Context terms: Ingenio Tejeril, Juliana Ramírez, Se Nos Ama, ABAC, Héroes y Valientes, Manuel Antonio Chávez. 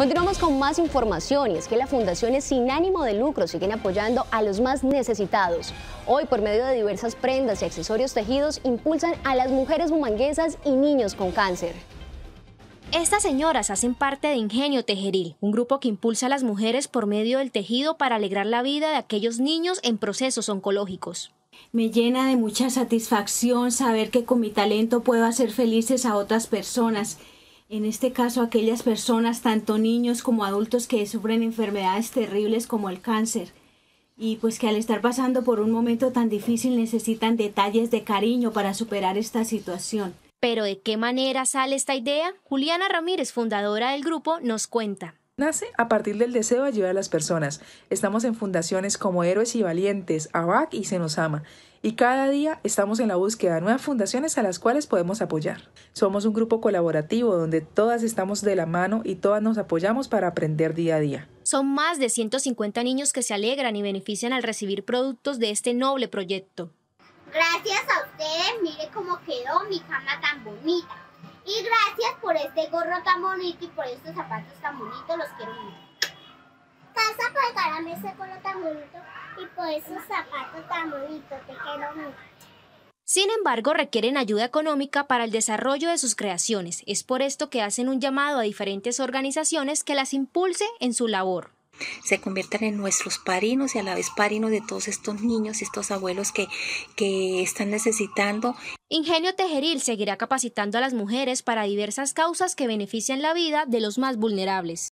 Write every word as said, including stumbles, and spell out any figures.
Continuamos con más información, y es que las fundaciones sin ánimo de lucro siguen apoyando a los más necesitados. Hoy, por medio de diversas prendas y accesorios tejidos, impulsan a las mujeres bumanguesas y niños con cáncer. Estas señoras hacen parte de Ingenio Tejeril, un grupo que impulsa a las mujeres por medio del tejido para alegrar la vida de aquellos niños en procesos oncológicos. Me llena de mucha satisfacción saber que con mi talento puedo hacer felices a otras personas, en este caso aquellas personas, tanto niños como adultos, que sufren enfermedades terribles como el cáncer, y pues que al estar pasando por un momento tan difícil necesitan detalles de cariño para superar esta situación. Pero ¿de qué manera sale esta idea? Juliana Ramírez, fundadora del grupo, nos cuenta. Nace a partir del deseo de ayudar a las personas. Estamos en fundaciones como Héroes y Valientes, A B A C y Se Nos Ama. Y cada día estamos en la búsqueda de nuevas fundaciones a las cuales podemos apoyar. Somos un grupo colaborativo donde todas estamos de la mano y todas nos apoyamos para aprender día a día. Son más de ciento cincuenta niños que se alegran y benefician al recibir productos de este noble proyecto. Gracias a ustedes, mire cómo quedó mi cama tan bonita. Y gracias por este gorro tan bonito y por estos zapatos tan bonitos, los quiero mucho. Gracias por regalarme ese gorro tan bonito y por esos zapatos tan bonitos, te quiero mucho. Sin embargo, requieren ayuda económica para el desarrollo de sus creaciones. Es por esto que hacen un llamado a diferentes organizaciones que las impulse en su labor. Se conviertan en nuestros padrinos y a la vez padrinos de todos estos niños y estos abuelos que, que están necesitando. Ingenio Tejeril seguirá capacitando a las mujeres para diversas causas que benefician la vida de los más vulnerables.